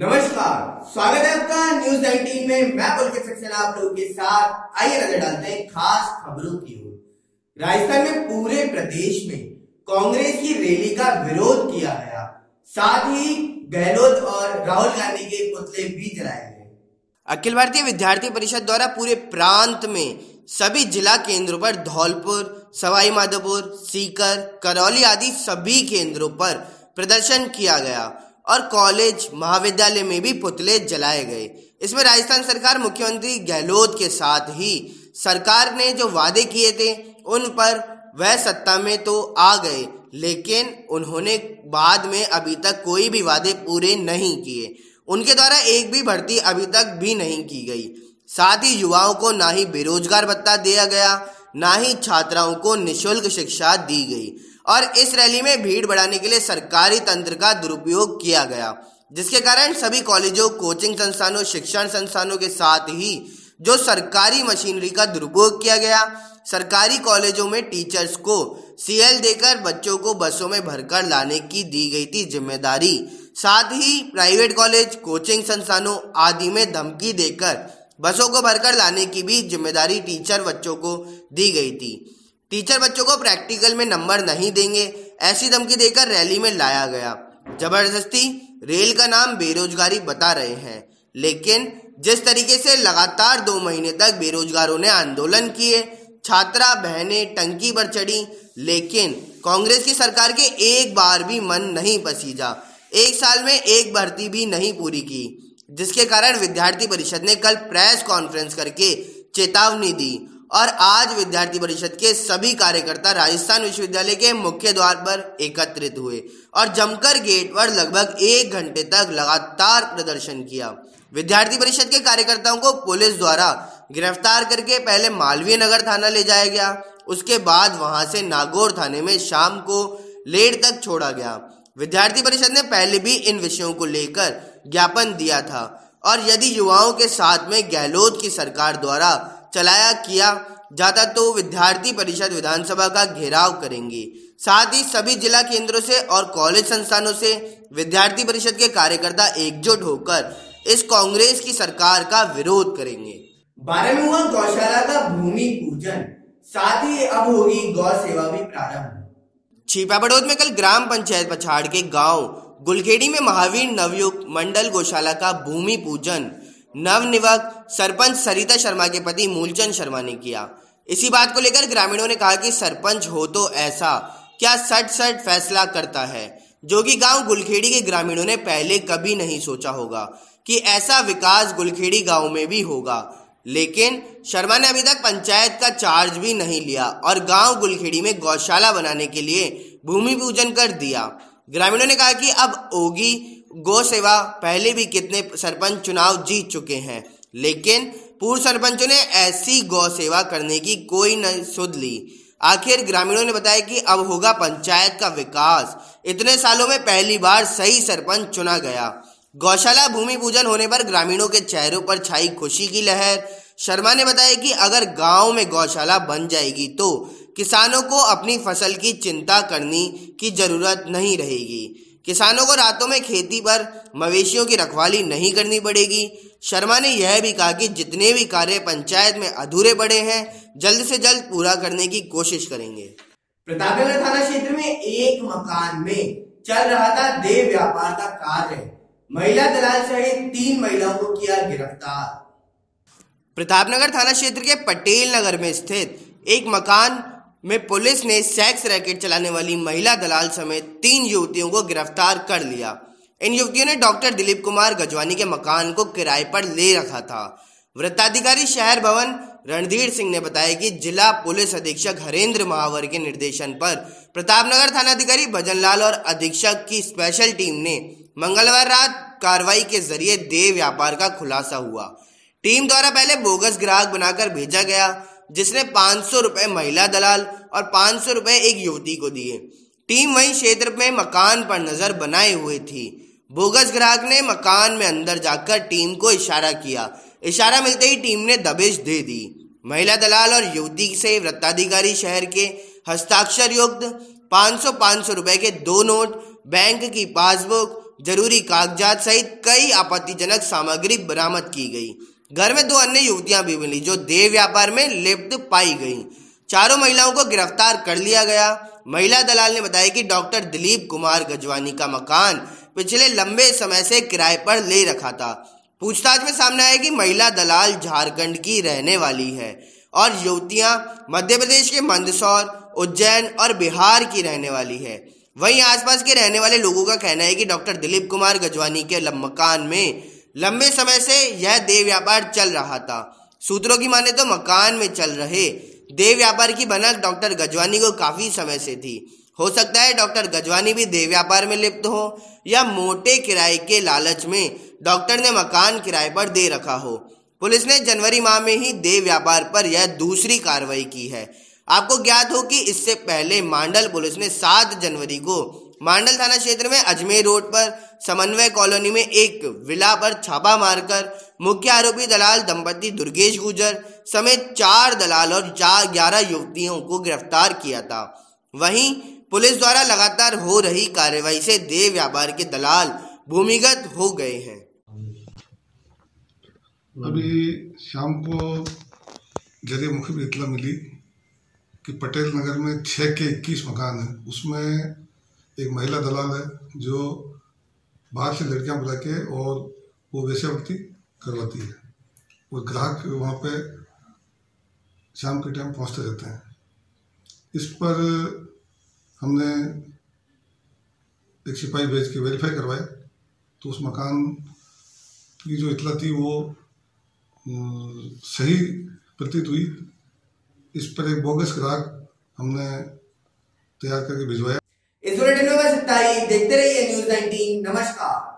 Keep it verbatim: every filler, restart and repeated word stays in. नमस्कार, स्वागत है आपका न्यूज़ उन्नीस में। मैं बोलके सक्सेना आप लोगों के साथ। आइए नजर डालते हैं खास खबरों की ओर। राजस्थान में पूरे प्रदेश में कांग्रेस की रैली का विरोध किया गया, साथ ही गहलोत और राहुल गांधी के पुतले भी जलाए गए। अखिल भारतीय विद्यार्थी परिषद द्वारा पूरे प्रांत में सभी जिला केंद्रों पर धौलपुर, सवाईमाधोपुर, सीकर, करौली आदि सभी केंद्रों पर प्रदर्शन किया गया और कॉलेज, महाविद्यालय में भी पुतले जलाए गए। इसमें राजस्थान सरकार मुख्यमंत्री गहलोत के साथ ही सरकार ने जो वादे किए थे उन पर वह सत्ता में तो आ गए, लेकिन उन्होंने बाद में अभी तक कोई भी वादे पूरे नहीं किए। उनके द्वारा एक भी भर्ती अभी तक भी नहीं की गई। साथ ही युवाओं को ना ही बेरोजगार भत्ता दिया गया, ना ही छात्राओं को निःशुल्क शिक्षा दी गई और इस रैली में भीड़ बढ़ाने के लिए सरकारी तंत्र का दुरुपयोग किया गया, जिसके कारण सभी कॉलेजों, कोचिंग संस्थानों, शिक्षण संस्थानों के साथ ही जो सरकारी मशीनरी का दुरुपयोग किया गया। सरकारी कॉलेजों में टीचर्स को सीएल देकर बच्चों को बसों में भरकर लाने की दी गई थी जिम्मेदारी। साथ ही प्राइवेट कॉलेज, कोचिंग संस्थानों आदि में धमकी देकर बसों को भरकर लाने की भी जिम्मेदारी टीचर बच्चों को दी गई थी। टीचर बच्चों को प्रैक्टिकल में नंबर नहीं देंगे ऐसी धमकी देकर रैली में लाया गया। जबरदस्ती रेल का नाम बेरोजगारी बता रहे हैं, लेकिन जिस तरीके से लगातार दो महीने तक बेरोजगारों ने आंदोलन किए, छात्रा बहनें टंकी पर चढ़ी, लेकिन कांग्रेस की सरकार के एक बार भी मन नहीं पसीजा। एक साल में एक भर्ती भी नहीं पूरी की, जिसके कारण विद्यार्थी परिषद ने कल प्रेस कॉन्फ्रेंस करके चेतावनी दी और आज विद्यार्थी परिषद के सभी कार्यकर्ता राजस्थान विश्वविद्यालय के मुख्य द्वार पर एकत्रित हुए और जमकर गेट पर लगभग एक घंटे तक लगातार प्रदर्शन किया। विद्यार्थी परिषद के कार्यकर्ताओं को पुलिस द्वारा गिरफ्तार करके पहले मालवीय नगर थाना ले जाया गया, उसके बाद वहां से नागौर थाने में शाम को लेट तक छोड़ा गया। विद्यार्थी परिषद ने पहले भी इन विषयों को लेकर ज्ञापन दिया था और यदि युवाओं के साथ में गहलोत की सरकार द्वारा चलाया किया जाता तो विद्यार्थी परिषद विधानसभा का घेराव करेंगी। साथ ही सभी जिला केंद्रों से और कॉलेज संस्थानों से विद्यार्थी परिषद के कार्यकर्ता एकजुट होकर इस कांग्रेस की सरकार का विरोध करेंगे। बारे में हुआ गौशाला का भूमि पूजन, साथ ही अब होगी गौ सेवा भी प्रारंभ। छिपा बड़ौद में कल ग्राम पंचायत पछाड़ के गांव गुलखेड़ी में महावीर नवयुवक मंडल गौशाला का भूमि पूजन नवनियुक्त सरपंच सरिता शर्मा के पति मूलचंद शर्मा ने किया। इसी बात को लेकर ग्रामीणों ने कहा कि सरपंच हो तो ऐसा क्या सट सट फैसला करता है, जो कि गांव गुलखेड़ी के ग्रामीणों ने पहले कभी नहीं सोचा होगा कि ऐसा विकास गुलखेड़ी गाँव में भी होगा। लेकिन शर्मा ने अभी तक पंचायत का चार्ज भी नहीं लिया और गांव गुलखेड़ी में गौशाला बनाने के लिए भूमि पूजन कर दिया। ग्रामीणों ने कहा कि अब होगी गौ सेवा, पहले भी कितने सरपंच चुनाव जीत चुके हैं, लेकिन पूर्व सरपंचों ने ऐसी गौ सेवा करने की कोई न सुध ली। आखिर ग्रामीणों ने बताया कि अब होगा पंचायत का विकास। इतने सालों में पहली बार सही सरपंच चुना गया। गौशाला भूमि पूजन होने पर ग्रामीणों के चेहरों पर छाई खुशी की लहर। शर्मा ने बताया कि अगर गांव में गौशाला बन जाएगी तो किसानों को अपनी फसल की चिंता करने की जरूरत नहीं रहेगी। किसानों को रातों में खेती पर मवेशियों की रखवाली नहीं करनी पड़ेगी। शर्मा ने यह भी कहा कि जितने भी कार्य पंचायत में अधूरे पड़े हैं जल्द से जल्द पूरा करने की कोशिश करेंगे। प्रतापनगर थाना क्षेत्र में एक मकान में चल रहा था देह व्यापार का कार्य, महिला दलाल सहित तीन महिलाओं को किया गिरफ्तार। प्रतापनगर थाना क्षेत्र के पटेल नगर में स्थित एक मकान में पुलिस ने सेक्स रैकेट चलाने वाली महिला दलाल समेत तीन युवतियों को गिरफ्तार कर लिया। इन युवतियों ने डॉक्टर दिलीप कुमार गजवानी के मकान को किराए पर ले रखा था। वृत्ताधिकारी शहर भवन रणधीर सिंह ने बताया कि जिला पुलिस अधीक्षक हरेंद्र महावर के निर्देशन पर प्रतापनगर थानाधिकारी भजनलाल और अधीक्षक की स्पेशल टीम ने मंगलवार रात कार्रवाई के जरिए देह व्यापार का खुलासा हुआ। टीम द्वारा पहले बोगस ग्राहक बनाकर भेजा गया, जिसने पाँच सौ रुपए महिला दलाल और पाँच सौ रुपए एक युवती को दिए। टीम वहीं क्षेत्र में मकान पर नजर बनाए हुए थी। बोगस ग्राहक ने मकान में अंदर जाकर टीम को इशारा किया। इशारा मिलते ही टीम ने दबिश दे दी। महिला दलाल और युवती से वृत्ताधिकारी शहर के हस्ताक्षर युक्त पाँच सौ पाँच सौ रुपए के दो नोट, बैंक की पासबुक जरूरी कागजात सहित कई आपत्तिजनक सामग्री बरामद की गई। घर में दो अन्य युवतियां भी मिली जो देह व्यापार में लिप्त पाई गईं। चारों महिलाओं को गिरफ्तार कर लिया गया। महिला दलाल ने बताया कि डॉक्टर दिलीप कुमार गजवानी का मकान पिछले लंबे समय से किराए पर ले रखा था। पूछताछ में सामने आया कि महिला दलाल झारखंड की रहने वाली है और युवतियां मध्य प्रदेश के मंदसौर, उज्जैन और बिहार की रहने वाली है। वहीं आसपास के रहने वाले लोगों का कहना है कि डॉक्टर दिलीप कुमार गजवानी के मकान में लंबे समय से यह देह व्यापार चल रहा था। सूत्रों की माने तो मकान में चल रहे देह व्यापार की भनक डॉक्टर गजवानी को काफी समय से थी। हो सकता है डॉक्टर गजवानी भी देह व्यापार में लिप्त हो या मोटे किराए के लालच में डॉक्टर ने मकान किराए पर दे रखा हो। पुलिस ने जनवरी माह में ही देह व्यापार पर यह दूसरी कार्रवाई की है। आपको ज्ञात हो कि इससे पहले मांडल पुलिस ने सात जनवरी को मांडल थाना क्षेत्र में अजमेर रोड पर समन्वय कॉलोनी में एक विला पर छापा मारकर मुख्य आरोपी दलाल दंपति दुर्गेश गुर्जर समेत चार दलाल और चार ग्यारह युवतियों को गिरफ्तार किया था। वहीं पुलिस द्वारा लगातार हो रही कार्रवाई से देह व्यापार के दलाल भूमिगत हो गए हैं। अभी शाम को जरिए मुखबिर इतला मिली कि पटेल नगर में छः के इक्कीस मकान हैं, उसमें एक महिला दलाल है जो बाहर से लड़कियां बुला के और वो वेश्यावृत्ति करवाती है और ग्राहक वहाँ पे शाम के टाइम पहुँचते रहते हैं। इस पर हमने एक सिपाही भेज के वेरीफाई करवाया तो उस मकान की जो इतला थी वो सही प्रतीत हुई। इस पर एक बोगस ग्राहक हमने तैयार करके भिजवाया। इस बुलेटिन में बस इतना ही। देखते रहिए न्यूज़ उन्नीस। नमस्कार।